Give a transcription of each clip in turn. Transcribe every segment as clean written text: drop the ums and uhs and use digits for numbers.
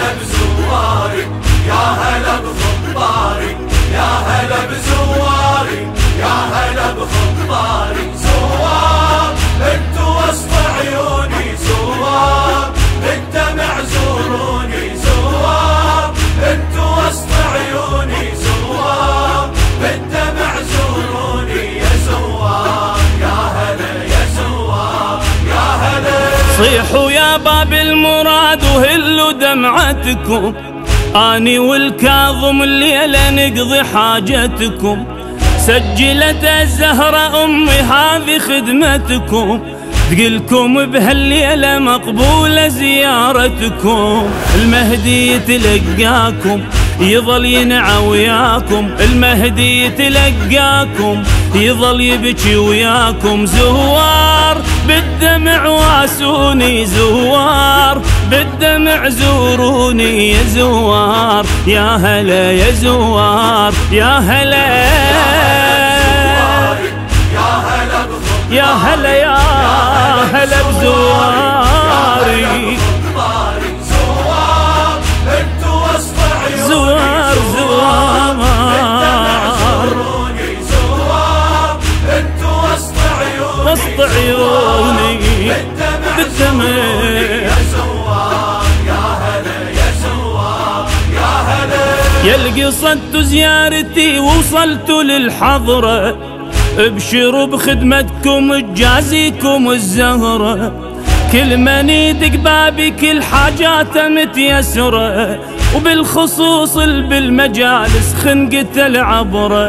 هلا بزوارك، يا هلا بخطبارك، يا هلا بزوارك، يا هلا بخطبارك. زوار انت وسط عيوني، زوار انت معزوروني، زوار انت وسط عيوني، زوار انت معزوروني. يا زوار يا هلا، يا زوار يا هلا. صيحوا يا باب المراد وهلوا دمعتكم، اني والكاظم الليله نقضي حاجتكم. سجلت الزهره امي هذه خدمتكم، تقلكم بهالليله مقبوله زيارتكم. المهدي يتلقاكم يظل ينعى وياكم، المهدي يتلقاكم يظل يبكي وياكم. زوار بالدمع واسوني، زوار بالدمع زوروني. يا زوار يا هلا، يا زوار يا هلا، يا هلا، يا هلا بزواري. عيوني بالدمع. يا زوار يا هلا، يا زوار يا هلا. يلقي قصدت زيارتي ووصلت للحضرة، ابشروا بخدمتكم تجازيكم الزهرة. كل من يدق بابي كل حاجاته متيسرة، وبالخصوص بالمجالس خنقة العبرة.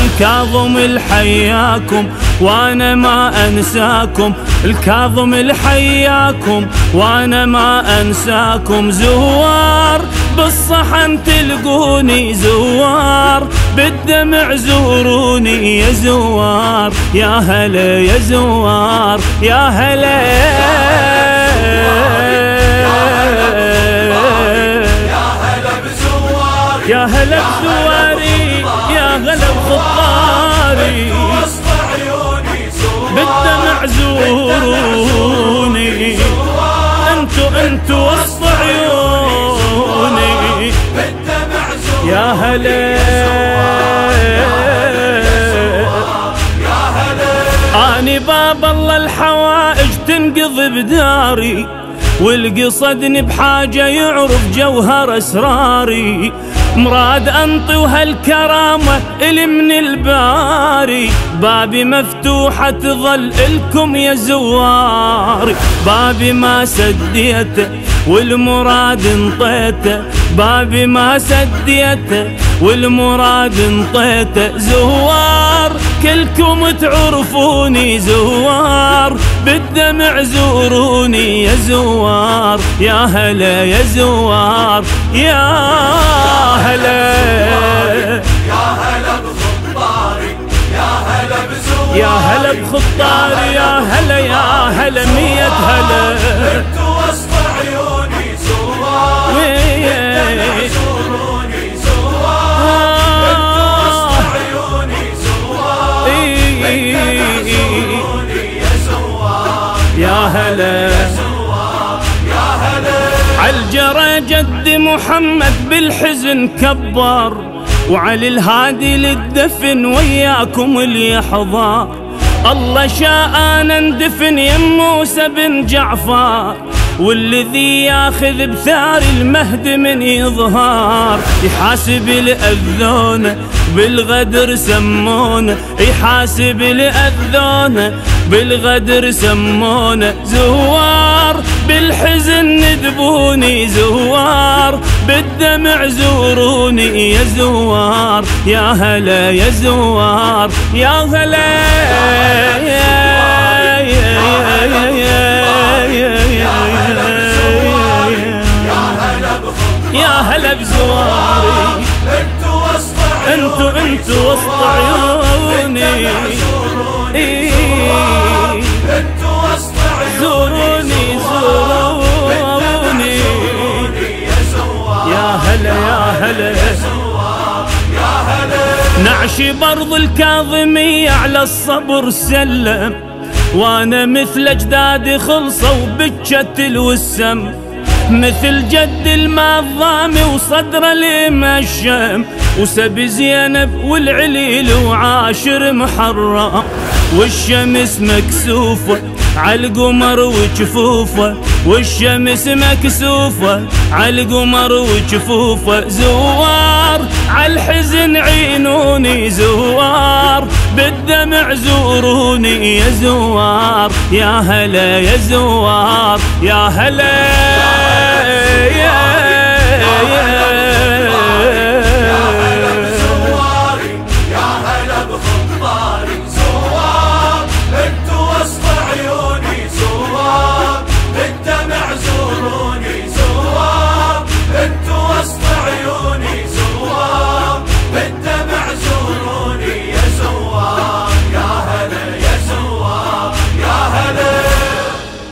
الكاظم الحياكم وانا ما انساكم، الكاظم الحياكم وانا ما انساكم. زوار بالصحن تلقوني، زوار بالدمع زوروني. يا زوار يا هلا، يا زوار يا هلا، يا هلا بزواري، يا هلا بخطاري. بالدمع زوروني، انتو وسط عيوني. يا هلا يا هلا. اني باب الله الحوائج تنقضي بداري، والقصدني بحاجه يعرف جوهر اسراري. مراد انطي وهالكرامه اللي من الباري، بابي مفتوحه تظل الكم يا زواري. بابي ما سديته والمراد انطيته، بابي ما سديته والمراد انطيته. زوار كلكم تعرفوني، زوار بالدمع زوروني. يا زوار يا هلا، يا زوار يا هلا، يا هلا بخطاري، يا هلا بزواري، يا هلا بخطاري. يا هلا يا هلا، مية هلا. انت وسط عيوني، زوار بالدمع زوروني، زوار انت وسط عيوني، زوار بالدمع زوروني. يا زوار يا هلا، عالجرى جد محمد بالحزن كبر، وعلى الهادي للدفن وياكم اللي يحضر. الله شاء انا ندفن يم موسى بن جعفر، والذي ياخذ بثار المهد من يظهر. يحاسب الاذون بالغدر سمونه، يحاسب الاذون بالغدر سمونه. زوار بالحزن ندبوني، زوار بالدمع زوروني. يا زوار يا هلا، يا زوار يا هلا، يا هلا بزواري. انتو وسط عيوني، زوروني زوروني. يا هلا يا هلا، نعشي برض الكاظمية على الصبر سلم، وانا مثل اجدادي خلصوا بجت الوسم. مثل جد المظامي وصدره المشم وسب زينب والعليل وعاشر محرم والشمس مكسوفة عالقمر وجفوفة والشمس مكسوفة عالقمر وجفوفة زوار عالحزن عينوني زوار بالدمع زوروني يا زوار يا هلا يا زوار يا هلا